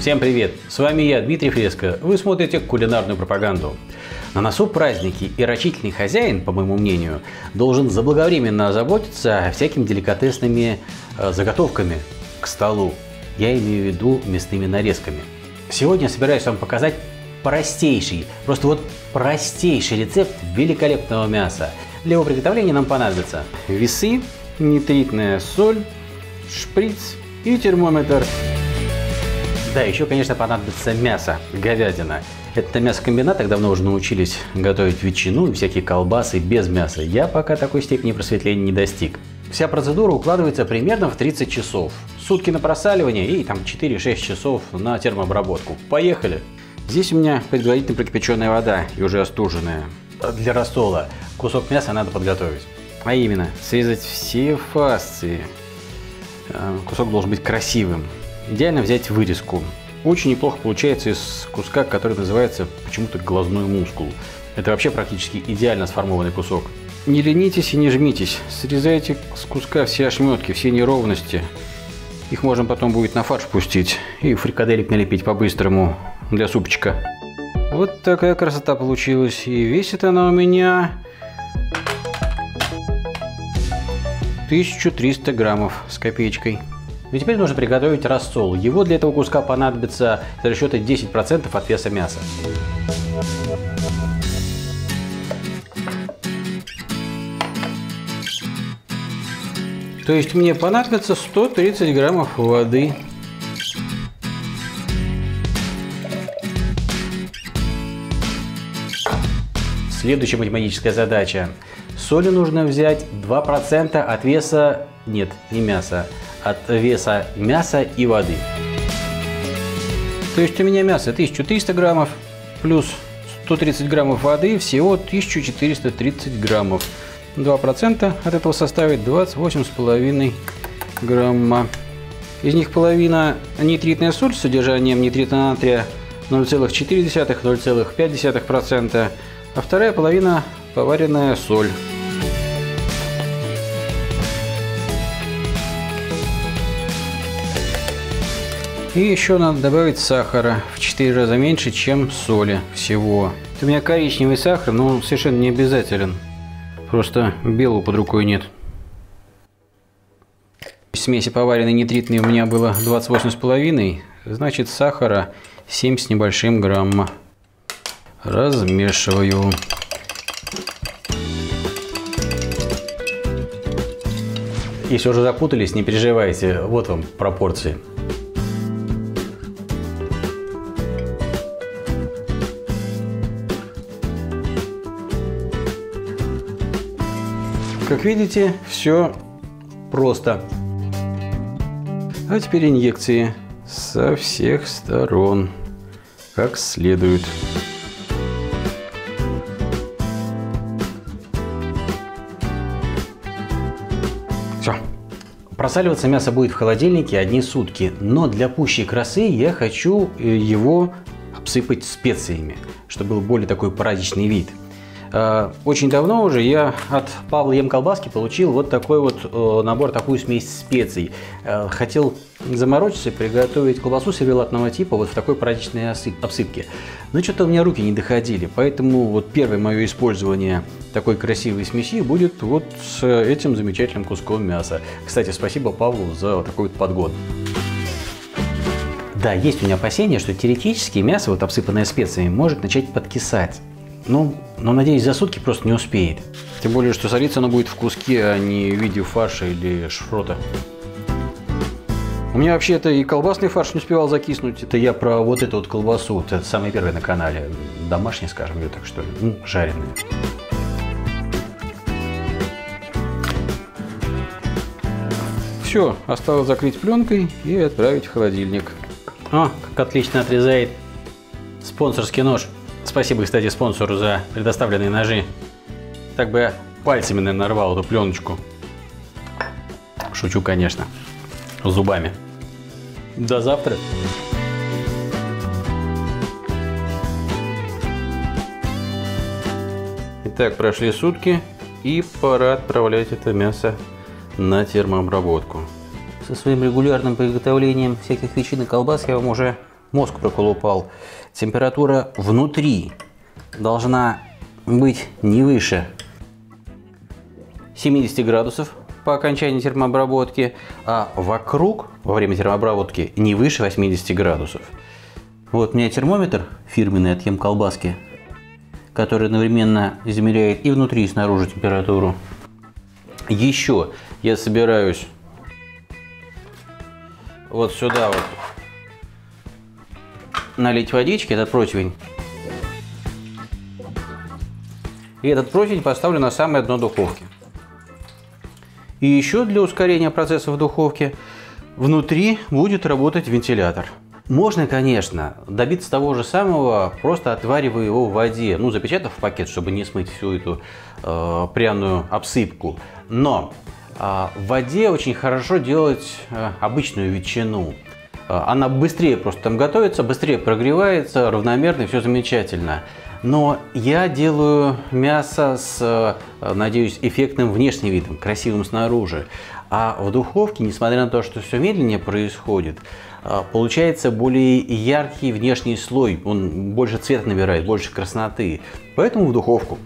Всем привет! С вами я, Дмитрий Фреско. Вы смотрите кулинарную пропаганду. На носу праздники, и рачительный хозяин, по моему мнению, должен заблаговременно озаботиться всякими деликатесными заготовками к столу. Я имею в виду мясными нарезками. Сегодня я собираюсь вам показать простейший, просто вот простейший рецепт великолепного мяса. Для его приготовления нам понадобятся весы, нитритная соль, шприц и термометр. Да, еще, конечно, понадобится мясо, говядина. Это на мясокомбинатах давно уже научились готовить ветчину и всякие колбасы без мяса. Я пока такой степени просветления не достиг. Вся процедура укладывается примерно в 30 часов. Сутки на просаливание и там 4-6 часов на термообработку. Поехали! Здесь у меня предварительно прокипяченная вода и уже остуженная. Для рассола кусок мяса надо подготовить. А именно, срезать все фасции. Кусок должен быть красивым. Идеально взять вырезку. Очень неплохо получается из куска, который называется почему-то глазной мускул. Это вообще практически идеально сформованный кусок. Не ленитесь и не жмитесь. Срезайте с куска все ошметки, все неровности. Их можно потом будет на фарш пустить и фрикаделек налепить по-быстрому для супчика. Вот такая красота получилась. И весит она у меня 1300 граммов с копеечкой. Но теперь нужно приготовить рассол. Его для этого куска понадобится за счета 10% от веса мяса. То есть мне понадобится 130 граммов воды. Следующая математическая задача. Соли нужно взять 2% от веса, нет, не мяса, от веса мяса и воды. То есть у меня мясо 1300 граммов плюс 130 граммов воды, всего 1430 граммов. 2% от этого составит 28,5 грамма. Из них половина нитритная соль с содержанием нитрита натрия 0,4–0,5%, а вторая половина поваренная соль. И еще надо добавить сахара в 4 раза меньше, чем соли всего. Это у меня коричневый сахар, но он совершенно не обязателен. Просто белого под рукой нет. В смеси поваренной нитритной у меня было 28,5, значит сахара 7 с небольшим грамма. Размешиваю. Если уже запутались, не переживайте, вот вам пропорции. Как видите, все просто. А теперь инъекции со всех сторон, как следует. Все. Просаливаться мясо будет в холодильнике одни сутки, но для пущей красы я хочу его обсыпать специями, чтобы был более такой праздничный вид. Очень давно уже я от Павла Емколбаски получил вот такой вот набор, такую смесь специй. Хотел заморочиться и приготовить колбасу сервелатного типа вот в такой праздничной обсыпке. Но что-то у меня руки не доходили, поэтому вот первое мое использование такой красивой смеси будет вот с этим замечательным куском мяса. Кстати, спасибо Павлу за вот такой вот подгон. Да, есть у меня опасение, что теоретически мясо, вот обсыпанное специями, может начать подкисать. Но, надеюсь, за сутки просто не успеет. Тем более, что солиться оно будет в куске, а не в виде фарша или шпрота. У меня вообще-то и колбасный фарш не успевал закиснуть. Это я про вот эту вот колбасу. Это самая первая на канале. Домашняя, скажем, ее так что ли. Ну, жареная. Все, осталось закрыть пленкой и отправить в холодильник. А, как отлично отрезает спонсорский нож. Спасибо, кстати, спонсору за предоставленные ножи. Так бы я пальцами, наверное, нарвал эту пленочку. Шучу, конечно. Зубами. До завтра. Итак, прошли сутки, и пора отправлять это мясо на термообработку. Со своим регулярным приготовлением всяких ветчин и колбас я вам уже мозг проколупал. Температура внутри должна быть не выше 70 градусов по окончании термообработки, а вокруг во время термообработки не выше 80 градусов. Вот у меня термометр фирменный от Емколбаски, который одновременно измеряет и внутри, и снаружи температуру. Еще я собираюсь вот сюда вот налить водички, этот противень. И этот противень поставлю на самое дно духовки. И еще для ускорения процесса в духовке внутри будет работать вентилятор. Можно, конечно, добиться того же самого, просто отваривая его в воде, ну, запечатав в пакет, чтобы не смыть всю эту пряную обсыпку. Но в воде очень хорошо делать обычную ветчину. Она быстрее просто там готовится, быстрее прогревается, равномерно, и все замечательно. Но я делаю мясо с, надеюсь, эффектным внешним видом, красивым снаружи. А в духовке, несмотря на то, что все медленнее происходит, получается более яркий внешний слой, он больше цвет набирает, больше красноты, поэтому в духовку.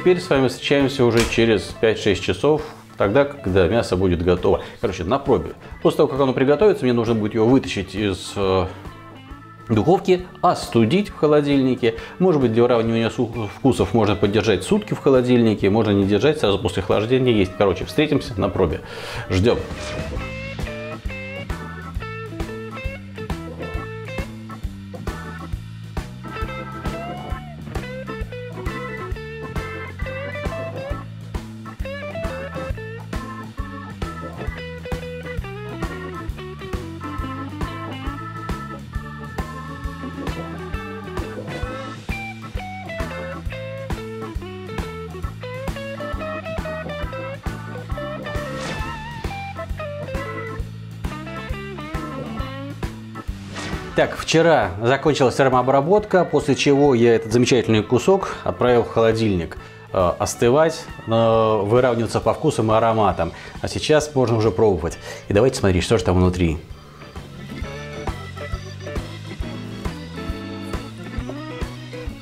Теперь с вами встречаемся уже через 5-6 часов. Тогда, когда мясо будет готово. Короче, на пробе. После того, как оно приготовится, мне нужно будет его вытащить из духовки, остудить в холодильнике. Может быть, для уравнивания вкусов можно подержать сутки в холодильнике, можно не держать, сразу после охлаждения есть. Короче, встретимся на пробе. Ждем. Так, вчера закончилась термообработка, после чего я этот замечательный кусок отправил в холодильник остывать, выравниваться по вкусам и ароматам. А сейчас можно уже пробовать. И давайте смотреть, что же там внутри.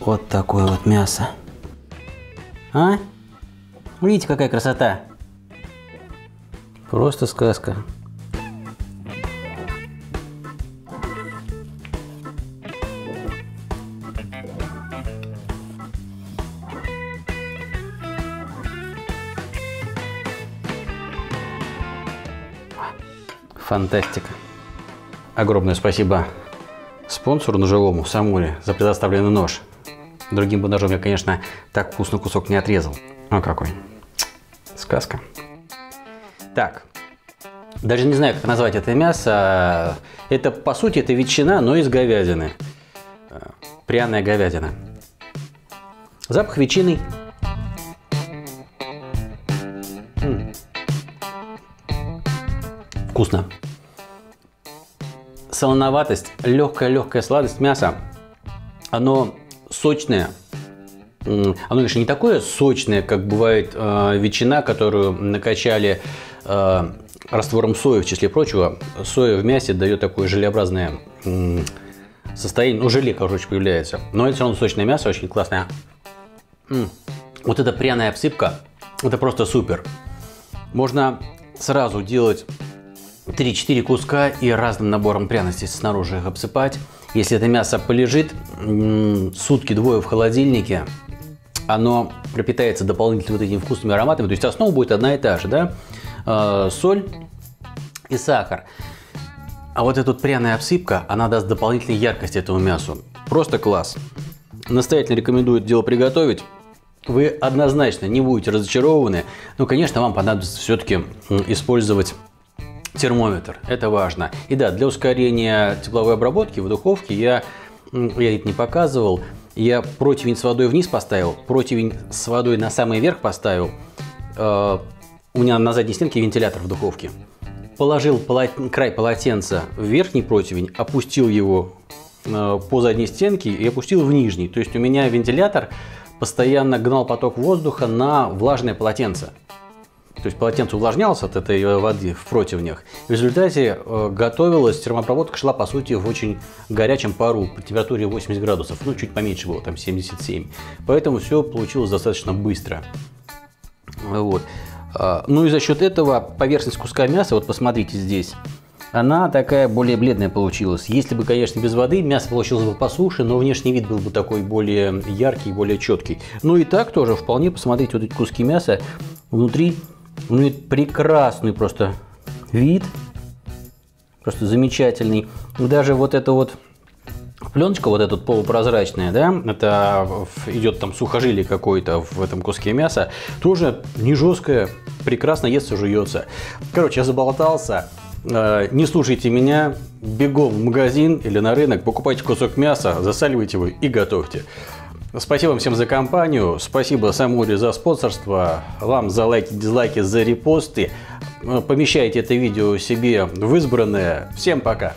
Вот такое вот мясо. А? Видите, какая красота? Просто сказка. Фантастика. Огромное спасибо спонсору ножевому, Самуле, за предоставленный нож. Другим бы ножом я, конечно, так вкусно кусок не отрезал. А какой. Сказка. Так. Даже не знаю, как назвать это мясо. Это, по сути, это ветчина, но из говядины. Пряная говядина. Запах ветчины. Вкусно. Солоноватость, легкая сладость мяса, оно сочное, оно, конечно, не такое сочное, как бывает ветчина, которую накачали раствором сои, в числе прочего. Соя в мясе дает такое желеобразное состояние, ну, желе, короче, появляется, но это все равно сочное мясо, очень классное. Вот эта пряная обсыпка, это просто супер. Можно сразу делать 3-4 куска и разным набором пряностей снаружи их обсыпать. Если это мясо полежит сутки-двое в холодильнике, оно пропитается дополнительно вот этими вкусными ароматами. То есть основа будет одна и та же, да? Соль и сахар. А вот эта вот пряная обсыпка, она даст дополнительной яркости этому мясу. Просто класс. Настоятельно рекомендую это дело приготовить. Вы однозначно не будете разочарованы. Но, конечно, вам понадобится все-таки использовать термометр, это важно. И да, для ускорения тепловой обработки в духовке я это не показывал, я противень с водой вниз поставил, противень с водой на самый верх поставил. У меня на задней стенке вентилятор в духовке. положил край полотенца в верхний противень, опустил его по задней стенке и опустил в нижний. То есть у меня вентилятор постоянно гнал поток воздуха на влажное полотенце. То есть полотенце увлажнялось от этой воды в противнях. В результате готовилась термопроводка, шла по сути в очень горячем пару по температуре 80 градусов. Ну, чуть поменьше было, там 77. Поэтому все получилось достаточно быстро. Вот. Ну и за счет этого поверхность куска мяса, вот посмотрите здесь, она такая более бледная получилась. Если бы, конечно, без воды, мясо получилось бы по суше, но внешний вид был бы такой более яркий, более четкий. Ну и так тоже вполне, посмотрите, вот эти куски мяса внутри. Ну и прекрасный просто вид, просто замечательный. Даже вот эта вот пленочка, вот эта полупрозрачная, да, это идет там сухожилие какое-то в этом куске мяса, тоже не жесткое, прекрасно естся, жуется. Короче, я заболтался. Не слушайте меня, бегом в магазин или на рынок, покупайте кусок мяса, засаливайте его и готовьте. Спасибо вам всем за компанию, спасибо Самуле за спонсорство, вам за лайки, дизлайки, за репосты. Помещайте это видео себе в избранное. Всем пока!